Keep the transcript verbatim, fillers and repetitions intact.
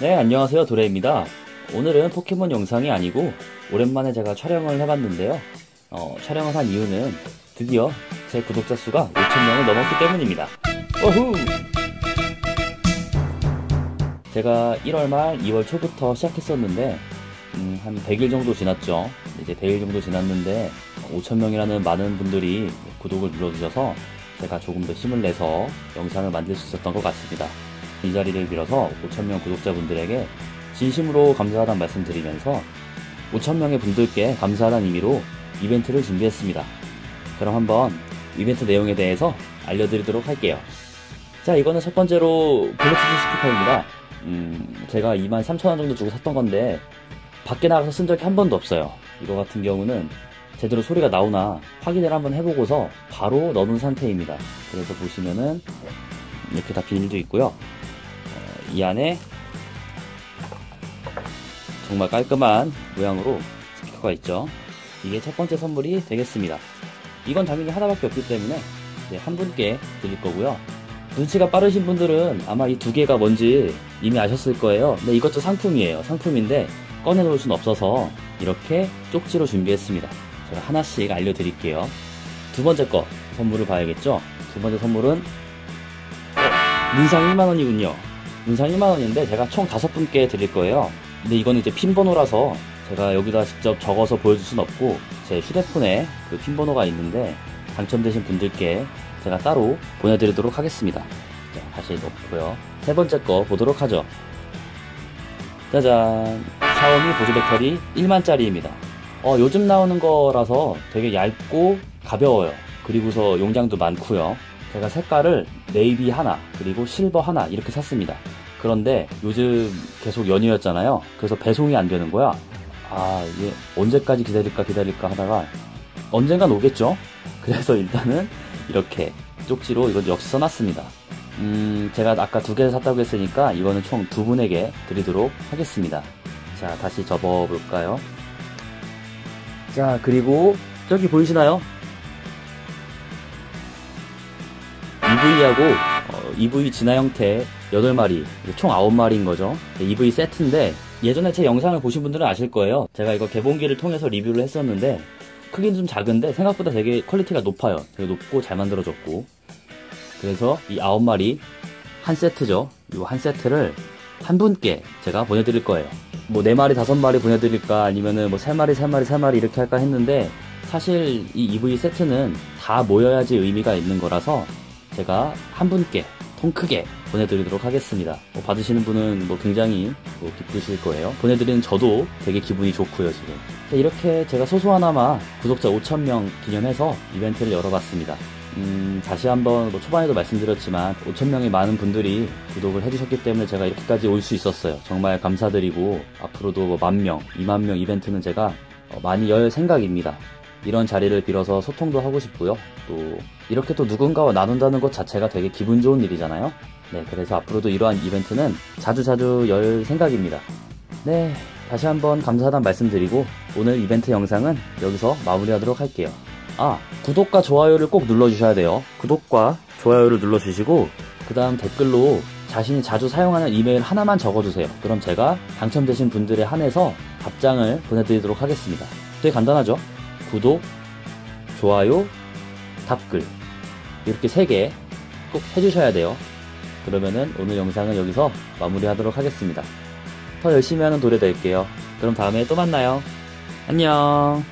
네, 안녕하세요. 도레입니다. 오늘은 포켓몬 영상이 아니고 오랜만에 제가 촬영을 해봤는데요. 어, 촬영을 한 이유는 드디어 제 구독자 수가 오천 명을 넘었기 때문입니다. 어후! 제가 일월 말 이월 초부터 시작했었는데 음, 한 백 일 정도 지났죠. 이제 백 일 정도 지났는데 오천 명이라는 많은 분들이 구독을 눌러주셔서 제가 조금 더 힘을 내서 영상을 만들 수 있었던 것 같습니다. 이 자리를 빌어서 오천 명 구독자분들에게 진심으로 감사하다는 말씀 드리면서 오천 명의 분들께 감사하다는 의미로 이벤트를 준비했습니다. 그럼 한번 이벤트 내용에 대해서 알려드리도록 할게요. 자, 이거는 첫 번째로 블루투스 스피커입니다. 음, 제가 이만 삼천 원 정도 주고 샀던 건데 밖에 나가서 쓴 적이 한 번도 없어요. 이거 같은 경우는 제대로 소리가 나오나 확인을 한번 해보고서 바로 넣은 상태입니다. 그래서 보시면은 이렇게 다 비닐도 있고요. 이 안에 정말 깔끔한 모양으로 스피커가 있죠. 이게 첫 번째 선물이 되겠습니다. 이건 당연히 하나밖에 없기 때문에 이제 한 분께 드릴 거고요. 눈치가 빠르신 분들은 아마 이 두 개가 뭔지 이미 아셨을 거예요. 근데 이것도 상품이에요. 상품인데 꺼내놓을 순 없어서 이렇게 쪽지로 준비했습니다. 제가 하나씩 알려드릴게요. 두 번째 거 선물을 봐야겠죠. 두 번째 선물은 문상 일만 원이군요. 문상 일만 원인데 제가 총 다섯 분께 드릴 거예요. 근데 이거는 이제 핀번호라서 제가 여기다 직접 적어서 보여줄 순 없고 제 휴대폰에 그 핀번호가 있는데 당첨되신 분들께 제가 따로 보내드리도록 하겠습니다. 자, 다시 넣고요. 세 번째 거 보도록 하죠. 짜잔! 샤오미 보조 배터리 일만짜리입니다. 어, 요즘 나오는 거라서 되게 얇고 가벼워요. 그리고서 용량도 많고요. 제가 색깔을 네이비 하나 그리고 실버 하나 이렇게 샀습니다. 그런데 요즘 계속 연휴였잖아요. 그래서 배송이 안 되는 거야. 아, 이게 언제까지 기다릴까 기다릴까 하다가 언젠간 오겠죠? 그래서 일단은 이렇게 쪽지로 이건 역시 써놨습니다. 음, 제가 아까 두 개 샀다고 했으니까 이거는 총 두 분에게 드리도록 하겠습니다. 자, 다시 접어볼까요? 자, 그리고 저기 보이시나요? 이브이하고 어, 이브이 진화 형태 여덟 마리, 총 아홉 마리인 거죠. 이브이 세트인데 예전에 제 영상을 보신 분들은 아실 거예요. 제가 이거 개봉기를 통해서 리뷰를 했었는데 크기는 좀 작은데 생각보다 되게 퀄리티가 높아요. 되게 높고 잘 만들어졌고. 그래서 이 아홉 마리 한 세트죠. 이 한 세트를 한 분께 제가 보내드릴 거예요. 뭐 네 마리, 다섯 마리 보내드릴까 아니면은 뭐 세 마리, 세 마리, 세 마리 이렇게 할까 했는데 사실 이 이브이 세트는 다 모여야지 의미가 있는 거라서 제가 한 분께 통 크게 보내드리도록 하겠습니다. 뭐 받으시는 분은 뭐 굉장히 뭐 기쁘실 거예요. 보내드리는 저도 되게 기분이 좋고요, 지금. 이렇게 제가 소소하나마 구독자 오천 명 기념해서 이벤트를 열어봤습니다. 음, 다시 한번 뭐 초반에도 말씀드렸지만 오천 명의 많은 분들이 구독을 해주셨기 때문에 제가 이렇게까지 올 수 있었어요. 정말 감사드리고 앞으로도 뭐 만 명, 이만 명 이벤트는 제가 많이 열 생각입니다. 이런 자리를 빌어서 소통도 하고 싶고요. 또 이렇게 또 누군가와 나눈다는 것 자체가 되게 기분 좋은 일이잖아요. 네, 그래서 앞으로도 이러한 이벤트는 자주자주 열 생각입니다. 네, 다시 한번 감사하다는 말씀드리고 오늘 이벤트 영상은 여기서 마무리하도록 할게요. 아, 구독과 좋아요를 꼭 눌러주셔야 돼요. 구독과 좋아요를 눌러주시고 그 다음 댓글로 자신이 자주 사용하는 이메일 하나만 적어주세요. 그럼 제가 당첨되신 분들에 한해서 답장을 보내드리도록 하겠습니다. 되게 간단하죠? 구독, 좋아요, 답글 이렇게 세 개 꼭 해주셔야 돼요. 그러면은 오늘 영상은 여기서 마무리하도록 하겠습니다. 더 열심히 하는 도레 될게요. 그럼 다음에 또 만나요. 안녕.